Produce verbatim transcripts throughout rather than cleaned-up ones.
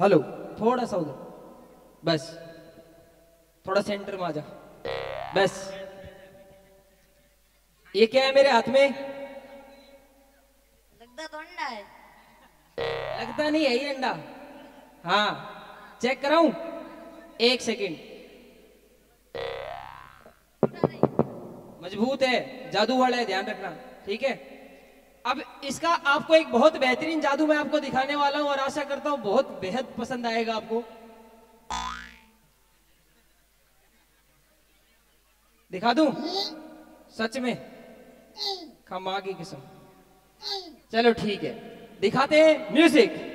Hello, थोड़ा सा उधर, बस थोड़ा सेंटर में आ जा, बस। ये क्या है मेरे हाथ में? लगता तो अंडा है। लगता नहीं है ये अंडा। हाँ, चेक कराऊं? एक सेकंड। मजबूत है, जादू वाला है, ध्यान रखना, ठीक है? अब इसका आपको एक बहुत बेहतरीन जादू मैं आपको दिखाने वाला हूं और आशा करता हूं बहुत बेहद पसंद आएगा आपको। दिखा दूं? सच में? खमा की किस्म। चलो ठीक है, दिखाते हैं। म्यूजिक।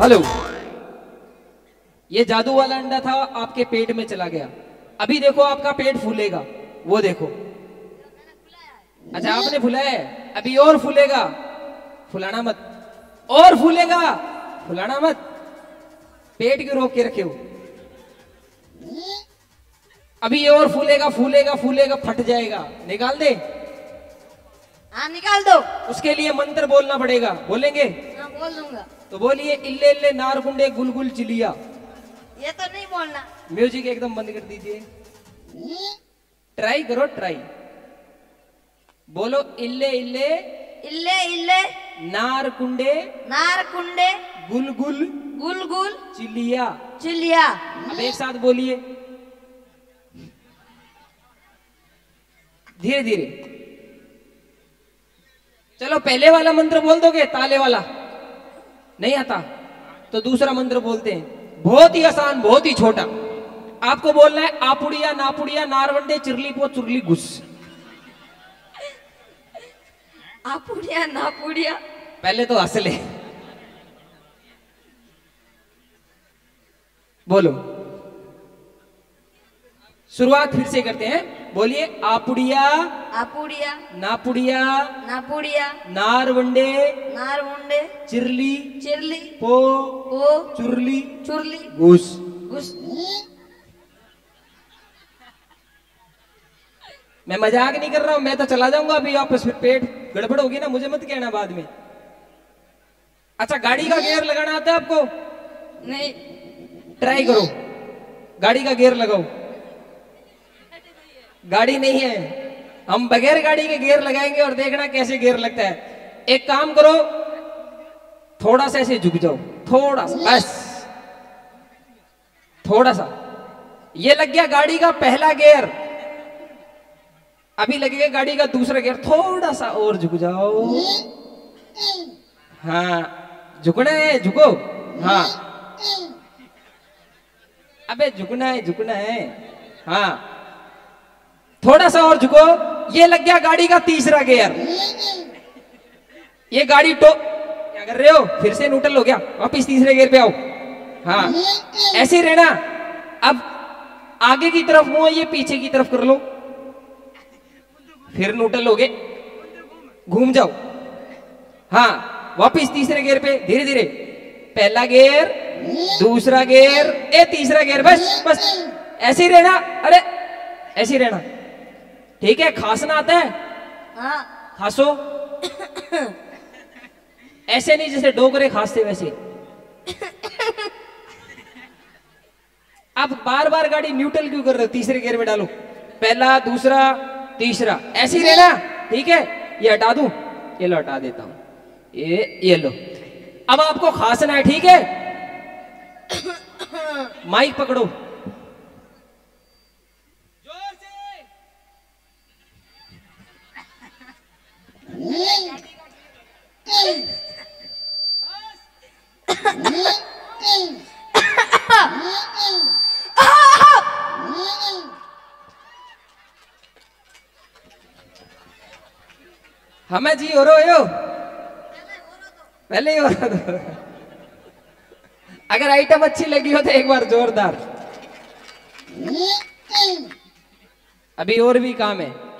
हेलो, ये जादू वाला अंडा था, आपके पेट में चला गया। अभी देखो आपका पेट फूलेगा, वो देखो। अच्छा, आपने फुलाया है, अभी और फूलेगा। फुलाना मत, और फूलेगा, फुलाना मत। पेट क्यों रोक के रखे हो? अभी ये और फूलेगा, फूलेगा, फूलेगा, फट जाएगा। निकाल दे? हाँ, निकाल दो। उसके लिए मंत्र बोलना पड़ेगा। बोलेंगे? हाँ, बोल दूंगा। तो बोलिए, इल्ले इल्ले नारगुंडे गुलगुल चिलिया। ये तो नहीं बोलना। म्यूजिक एकदम बंद कर दीजिए। ट्राई करो, ट्राई। बोलो, इल्ले इल्ले इल्ले इल्ले नारकुंडे नारकुंडे गुलगुल गुलगुल चिलिया चिलिया। अब एक साथ बोलिए, धीरे धीरे। चलो, पहले वाला मंत्र बोल दोगे? ताले वाला नहीं आता तो दूसरा मंत्र बोलते हैं, बहुत ही आसान, बहुत ही छोटा। आपको बोलना है, आपुड़िया नापुड़िया नारवंडे चिरली पो चुरली घुस। आपुड़िया नापुड़िया, पहले तो हंस ले। बोलो, शुरुआत फिर से करते हैं। बोलिए, आपुड़िया आपुड़िया नापुड़िया नापुड़िया नारवंडे नारवंडे चिरली चिरली पो पो चुरली चुरली घुस घुस। मैं मजाक नहीं कर रहा हूं, मैं तो चला जाऊंगा अभी वापस, फिर पेट गड़बड़ होगी ना, मुझे मत कहना बाद में। अच्छा, गाड़ी का गियर लगाना आता है आपको? नहीं। ट्राई करो, गाड़ी का गियर लगाओ। गाड़ी नहीं है, हम बगैर गाड़ी के गियर लगाएंगे और देखना कैसे गियर लगता है। एक काम करो, थोड़ा सा ऐसे झुक जाओ, थोड़ा सा, बस थोड़ा सा। ये लग गया गाड़ी का पहला गियर, अभी लगेगा गाड़ी का दूसरा गियर। थोड़ा सा और झुक जाओ। हाँ, झुकना है, झुको। हाँ, अबे झुकना है, झुकना है। हाँ, थोड़ा सा और झुको। ये लग गया गाड़ी का तीसरा गियर। ये गाड़ी टो क्या कर रहे हो? फिर से नूटल हो गया, वापिस तीसरे गियर पे आओ। हाँ, ऐसे ही रहना। अब आगे की तरफ मुंह, ये पीछे की तरफ कर लो, फिर नूटल हो गए, घूम जाओ। हाँ, वापिस तीसरे गियर पे, धीरे धीरे। पहला गियर, दूसरा गियर, ए तीसरा गियर, बस बस ऐसे ही रहना। अरे ऐसे ही रहना, ठीक है? खांसना आता है? हाँ, खांसो। ऐसे नहीं जैसे डोगरे खांसते वैसे। अब बार बार गाड़ी न्यूट्रल क्यों कर रहे हो? तीसरे गियर में डालो, पहला, दूसरा, तीसरा, ऐसे ही रहना, ठीक है? ये हटा दूं? ये लो, हटा देता हूं। ये ये लो। अब आपको खांसना है, ठीक है? माइक पकड़ो, हमें जी हो रो हो, पहले ही हो रहा था। अगर आइटम अच्छी लगी हो तो एक बार जोरदार। अभी और भी काम है।